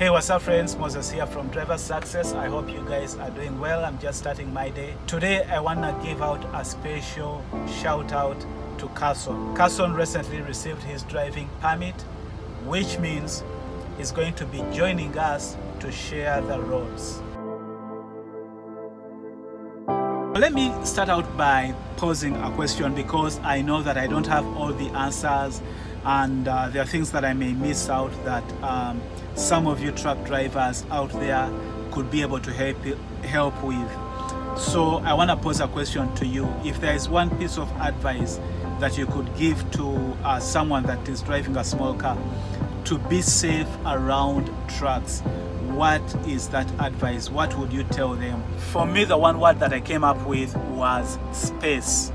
Hey, what's up friends? Moses here from Driver Success. I hope you guys are doing well. I'm just starting my day. Today I want to give out a special shout out to Carson. Carson recently received his driving permit, which means he's going to be joining us to share the roads. Let me start out by posing a question, because I know that I don't have all the answers, and there are things that I may miss out that some of you truck drivers out there could be able to help with. So I want to pose a question to you. If there is one piece of advice that you could give to someone that is driving a small car to be safe around trucks, what is that advice? What would you tell them? For me, the one word that I came up with was space.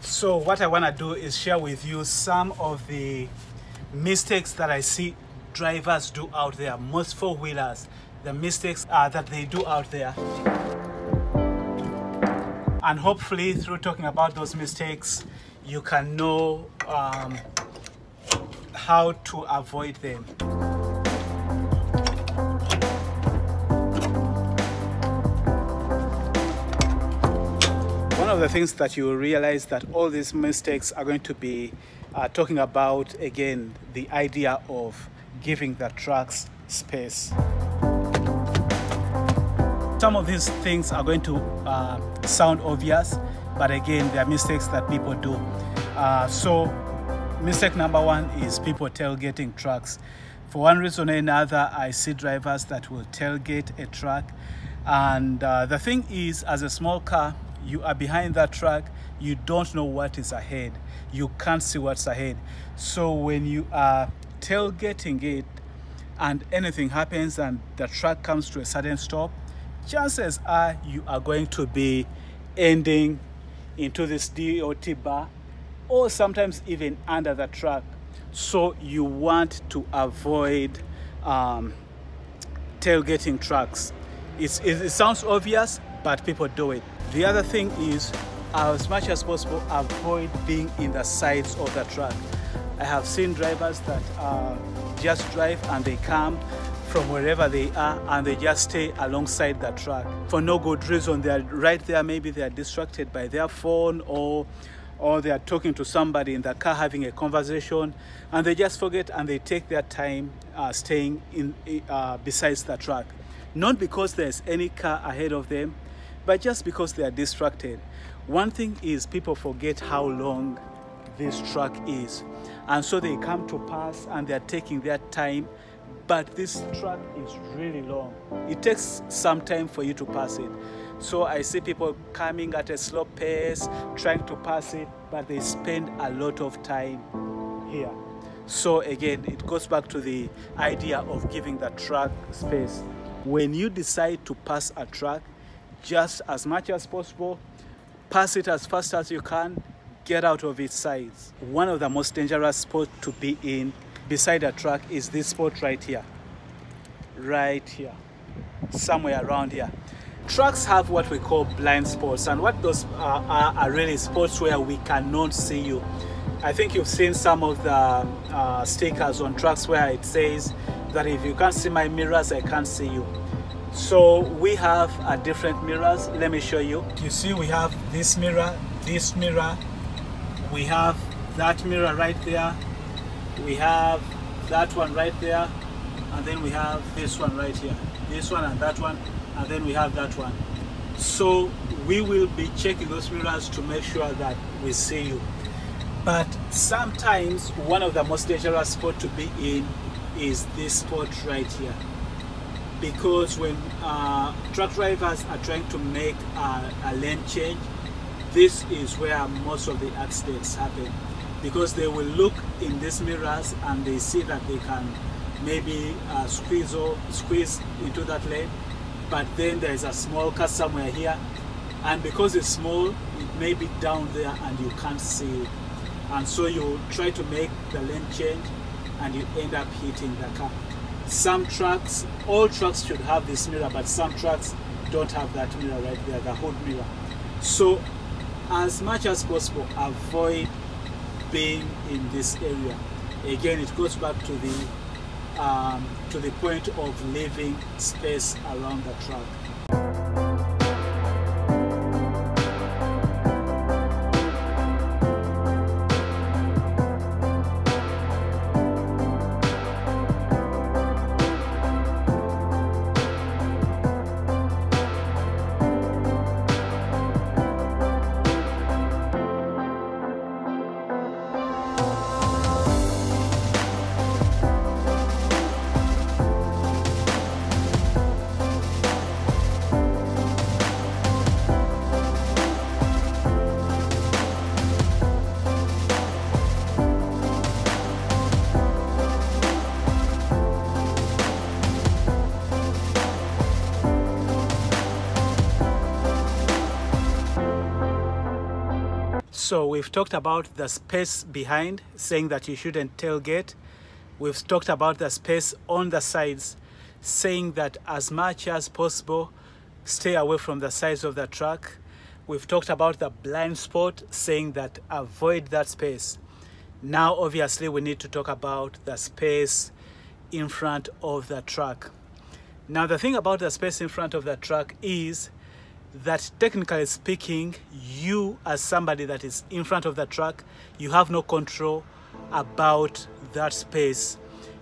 So what I want to do is share with you some of the mistakes that I see drivers do out there, most four-wheelers, the mistakes that they do out there. And hopefully through talking about those mistakes, you can know how to avoid them. One of the things that you will realize that all these mistakes are going to be talking about, again, the idea of giving the trucks space. Some of these things are going to sound obvious, but again, they are mistakes that people do. So mistake number one is people tailgating trucks. For one reason or another, I see drivers that will tailgate a truck. And the thing is, as a small car, you are behind that truck, you don't know what is ahead. You can't see what's ahead. So when you are tailgating it and anything happens and the truck comes to a sudden stop, chances are you are going to be ending into this DOT bar or sometimes even under the truck. So you want to avoid tailgating trucks. It sounds obvious, but people do it. The other thing is, as much as possible, avoid being in the sides of the truck. I have seen drivers that just drive and they come from wherever they are and they just stay alongside the truck. For no good reason, they are right there, maybe they are distracted by their phone or they are talking to somebody in the car, having a conversation, and they just forget and they take their time staying in besides the truck. Not because there's any car ahead of them, but just because they are distracted. One thing is, people forget how long this truck is. And so they come to pass and they're taking their time, but this truck is really long. It takes some time for you to pass it. So I see people coming at a slow pace, trying to pass it, but they spend a lot of time here. So again, it goes back to the idea of giving the truck space. When you decide to pass a truck, just as much as possible, pass it as fast as you can, get out of its sides. One of the most dangerous spots to be in beside a truck is this spot right here, somewhere around here. Trucks have what we call blind spots, and what those are really spots where we cannot see you. I think you've seen some of the stickers on trucks where it says that if you can't see my mirrors, I can't see you. So we have different mirrors. Let me show you. You see, we have this mirror, we have that mirror right there, we have that one right there, and then we have this one right here, this one and that one, and then we have that one. So we will be checking those mirrors to make sure that we see you. But sometimes one of the most dangerous spots to be in is this spot right here, because when truck drivers are trying to make a lane change, this is where most of the accidents happen. because they will look in these mirrors and they see that they can maybe squeeze into that lane, but then there is a small cut somewhere here, and because it's small it may be down there and you can't see it, and so you try to make the lane change and you end up hitting the car. Some trucks, all trucks should have this mirror, but some trucks don't have that mirror right there, the hood mirror. So as much as possible, avoid being in this area. Again, it goes back to the point of leaving space around the truck. So we've talked about the space behind, saying that you shouldn't tailgate. We've talked about the space on the sides, saying that as much as possible, stay away from the sides of the truck. We've talked about the blind spot, saying that avoid that space. Now, obviously, we need to talk about the space in front of the truck. Now, the thing about the space in front of the truck is that technically speaking, you as somebody that is in front of the truck, you have no control about that space.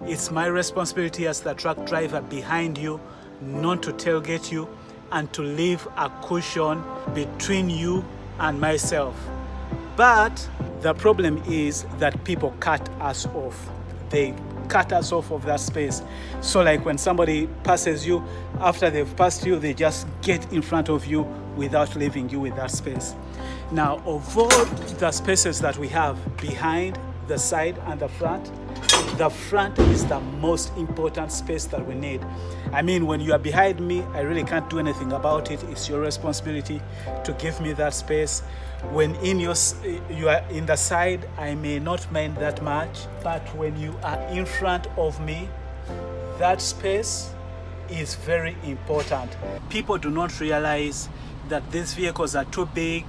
It's my responsibility as the truck driver behind you not to tailgate you and to leave a cushion between you and myself. But the problem is that people cut us off. They cut us off of that space. So like when somebody passes you, after they've passed you, they just get in front of you without leaving you with that space. Now, of all the spaces that we have behind, the side and the front is the most important space that we need. I mean, when you are behind me, I really can't do anything about it. It's your responsibility to give me that space. When you are in the side, I may not mind that much, but when you are in front of me, that space is very important. People do not realize that these vehicles are too big,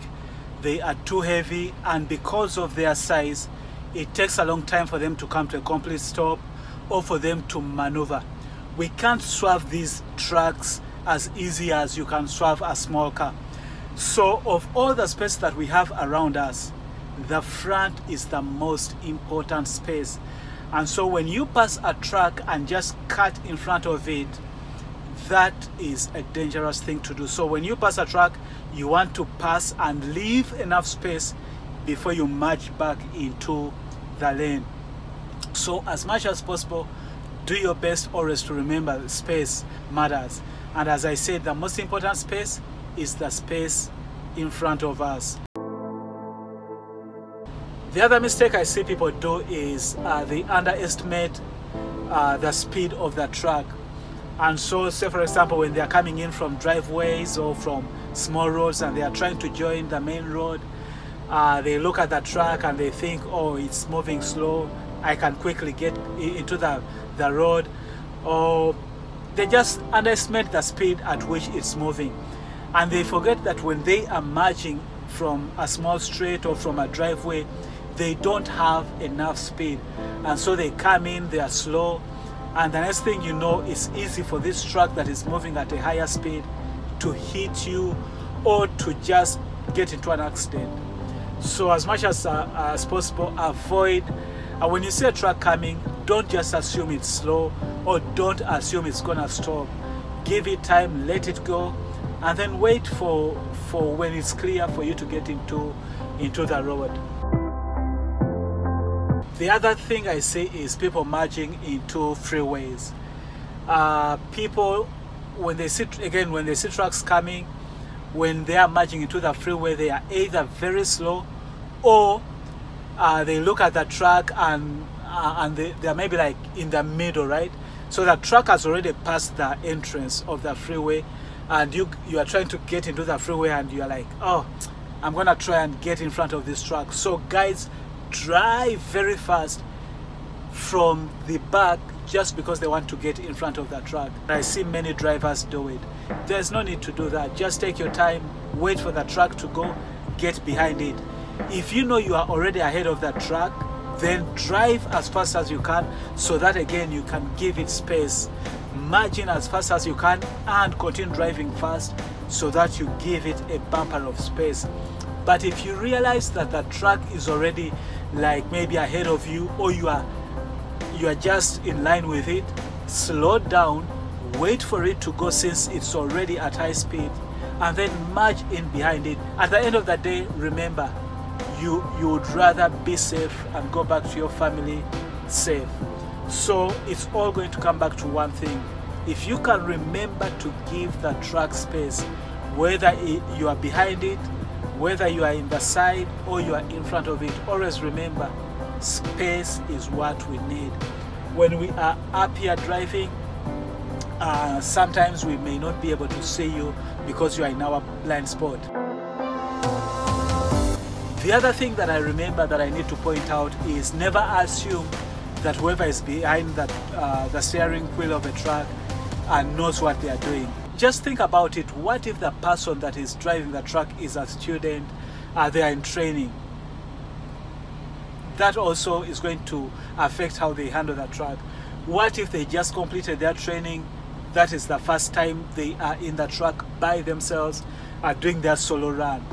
they are too heavy, and because of their size, it takes a long time for them to come to a complete stop or for them to maneuver. We can't swerve these trucks as easy as you can swerve a small car. So of all the space that we have around us, the front is the most important space. And so when you pass a truck and just cut in front of it, that is a dangerous thing to do. So when you pass a truck, you want to pass and leave enough space before you merge back into the lane. So as much as possible, do your best always to remember space matters. And as I said, the most important space is the space in front of us. The other mistake I see people do is they underestimate the speed of the truck. And so, say for example, when they are coming in from driveways or from small roads and they are trying to join the main road, they look at the truck and they think, oh, it's moving slow, I can quickly get into the road. Or they just underestimate the speed at which it's moving. And they forget that when they are merging from a small street or from a driveway, they don't have enough speed. And so they come in, they are slow. And the next thing you know, it's easy for this truck that is moving at a higher speed to hit you or to just get into an accident. So as much as possible, avoid. When you see a truck coming, don't just assume it's slow or don't assume it's gonna stop. Give it time, let it go, and then wait for when it's clear for you to get into the road. The other thing I see is people merging into freeways. People, when they see trucks coming, when they are merging into the freeway, they are either very slow or they look at the truck and they may be like in the middle, right? So the truck has already passed the entrance of the freeway, and you are trying to get into the freeway, and you are like, oh, I'm gonna try and get in front of this truck. So guys, drive very fast from the back just because they want to get in front of that truck. I see many drivers do it. There's no need to do that. Just take your time, wait for the truck to go, get behind it. If you know you are already ahead of that truck, then drive as fast as you can, so that again you can give it space. Margin as fast as you can and continue driving fast, so that you give it a bumper of space. But if you realize that the truck is already like maybe ahead of you, or you are just in line with it, slow down, wait for it to go since it's already at high speed, and then merge in behind it. At the end of the day, remember, you would rather be safe and go back to your family safe. So it's all going to come back to one thing. If you can remember to give the truck space, whether you are behind it, whether you are in the side, or you are in front of it, always remember, space is what we need. When we are up here driving, sometimes we may not be able to see you because you are in our blind spot. The other thing that I remember that I need to point out is never assume that whoever is behind the steering wheel of a truck knows what they are doing. Just think about it. What if the person that is driving the truck is a student? They are in training. That also is going to affect how they handle the truck. What if they just completed their training? That is the first time they are in the truck by themselves, doing their solo run.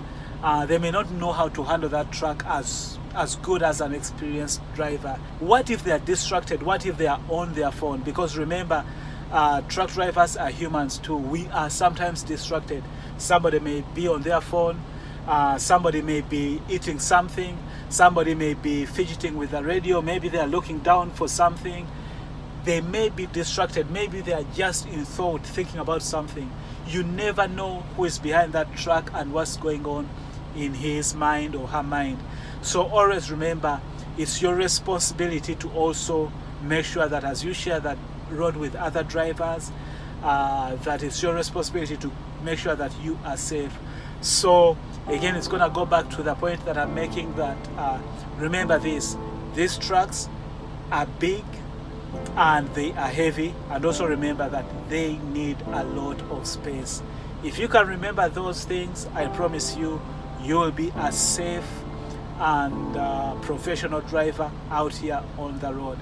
They may not know how to handle that truck as good as an experienced driver. What if they are distracted? What if they are on their phone? Because remember, truck drivers are humans too. We are sometimes distracted. Somebody may be on their phone, somebody may be eating something, somebody may be fidgeting with the radio, maybe they are looking down for something. They may be distracted, maybe they are just in thought thinking about something. You never know who is behind that truck and what's going on in his mind or her mind. So always remember, it's your responsibility to also make sure that as you share that road with other drivers, that it's your responsibility to make sure that you are safe. So again, it's gonna go back to the point that I'm making, that remember these trucks are big and they are heavy, and also remember that they need a lot of space. If you can remember those things, I promise you, you will be a safe and professional driver out here on the road.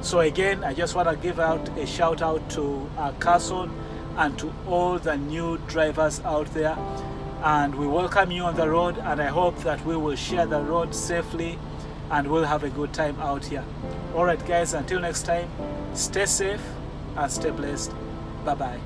So again, I just want to give out a shout out to Carson and to all the new drivers out there, and we welcome you on the road, and I hope that we will share the road safely and we'll have a good time out here. All right guys, until next time, stay safe and stay blessed. Bye bye.